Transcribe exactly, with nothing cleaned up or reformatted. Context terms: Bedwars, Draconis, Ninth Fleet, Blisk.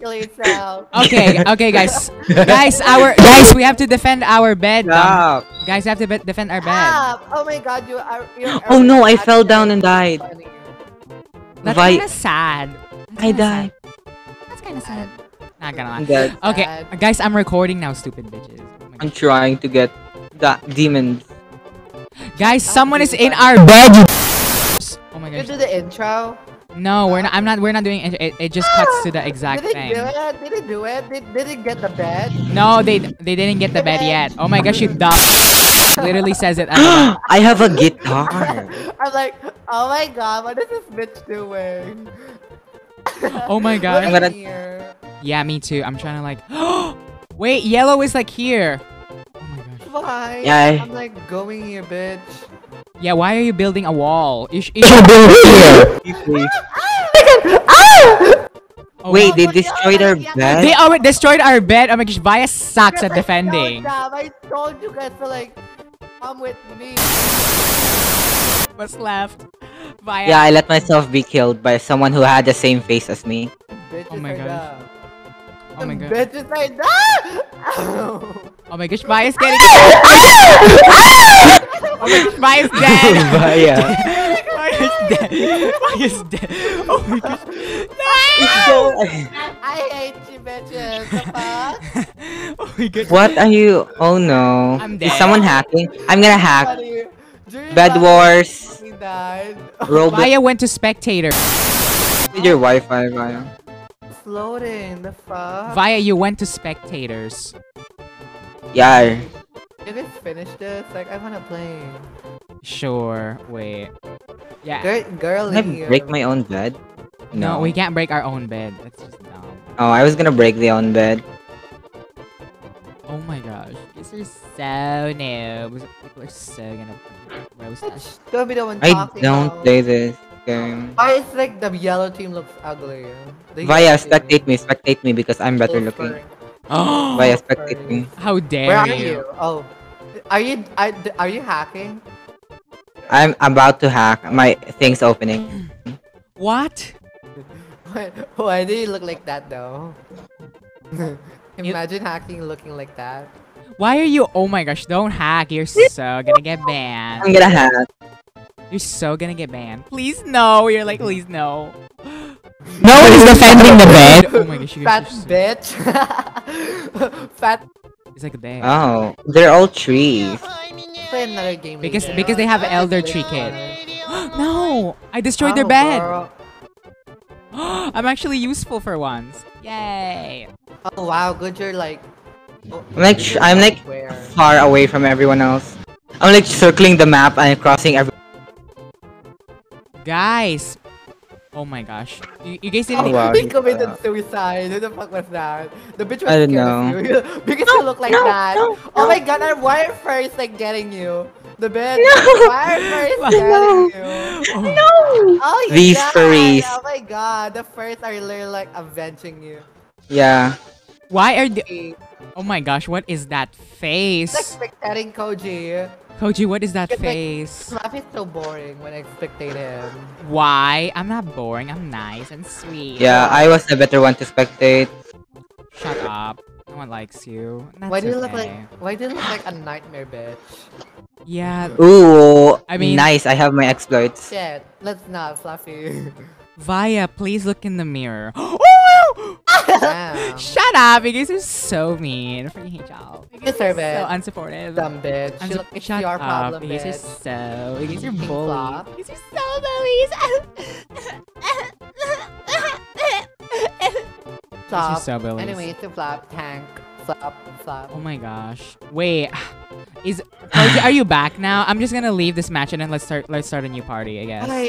Kill yourself. Okay, okay, guys. guys, our guys, we have to defend our bed. Stop. Um, guys, we have to be defend our bed. Stop. Oh my God, you are. You're oh no, I fell down and died. That's kind of sad. That's I died. That's kind of sad. Not gonna lie. Okay, sad. Guys, I'm recording now, stupid bitches. Oh I'm trying to get that demon. Guys, oh, someone is in our bed. Oh my God. You do the intro. No, we're not. I'm not. We're not doing it. It, it just cuts to the exact did thing. Did they do it? Did they do it? Did, did they get the bed? No, they they didn't get the bed yet. Oh my gosh, you dumb. Literally says it. I have a guitar. I'm like, oh my God, what is this bitch doing? Oh my God. I'm gonna... Yeah, me too. I'm trying to like. Wait, yellow is like here. Oh my gosh. Why? Yeah. I'm like going here, bitch. Yeah, why are you building a wall? You should build here! Wait, they destroyed our bed? They already destroyed our bed! Oh my gosh, Vaya sucks at defending. I told you guys to like, come with me. What's left? Vaya. Yeah, I let myself be killed by someone who had the same face as me. Oh my God. Oh my God. Bitches like that! Oh my gosh, Vaya's getting- Oh my gosh, Vaya's dead! Vaya. Vaya's dead! Vaya's dead! Oh my gosh! No! I hate you bitches! Oh my gosh! What are you- Oh no! I'm dead. Is someone hacking? I'm gonna hack! Bedwars! Vaya went to spectator! With your Wi-Fi, Vaya. Loading the fuck. Vaya, you went to spectators. Yeah. Did it finish this? Like, I wanna play. Sure. Wait. Yeah. Girl, girl Can here. I break my own bed? No. No, we can't break our own bed. That's just dumb. Oh, I was gonna break the own bed. Oh my gosh, these are so new. People are so gonna roast us. Don't be the one talking. I don't now. Play this. Game. Why is like the yellow team looks ugly? The Vaya, spectate me, spectate me because I'm better looking. Oh, Vaya, spectate me. How dare Where you? Where are you? Oh, are you are, are you hacking? I'm about to hack. My thing's opening. What? Why, why do you look like that though? Imagine you... hacking looking like that. Why are you? Oh my gosh! Don't hack. You're so gonna get banned. I'm gonna hack. You're so gonna get banned. Please no. You're like, please no. No one is defending the bed. Oh my gosh, you guys fat so... bitch. Fat. It's like a band. Oh, they're all trees. Play another game because later. Because they have elder tree kid. No, I destroyed oh, their bed. I'm actually useful for once. Yay. Oh wow, good. You're like. Oh, I'm like sh I'm like where? Far away from everyone else. I'm like circling the map and crossing every. Guys, oh my gosh, you, you guys didn't. Oh, wow. He committed suicide. Who the fuck was that? The bitch was I don't know. You because no, you look like no, that. No, oh no. My God, our wire first like getting you. The bitch. No. Wire first getting no. You. No. Oh yeah. These furries. Oh my God, the furries are literally like avenging you. Yeah. Why are they? Oh my gosh, what is that face? It's like spectating Koji. Koji, what is that it's face? Like, Fluffy's so boring when I spectate him. Why? I'm not boring. I'm nice and sweet. Yeah, I was the better one to spectate. Shut up. No one likes you. That's why do you okay. look like? Why do you look like a nightmare, bitch? Yeah. Ooh. I mean, nice. I have my exploits. Shit. Let's not, Fluffy. Vaya, please look in the mirror. Wow. Shut up! You guys are so mean. I freaking hate y'all. You guys deserve are so it. Unsupportive. Dumb bitch. Unsu look, it's shut your up. Problem, you guys bitch. Are so. You guys are bullies. You guys are so bullies. Flop. Are so bullies. Anyway, it's a flop tank. Flop, flop. Oh my gosh. Wait. Is are you, are you back now? I'm just gonna leave this match and then let's start. Let's start a new party. I guess. Hi.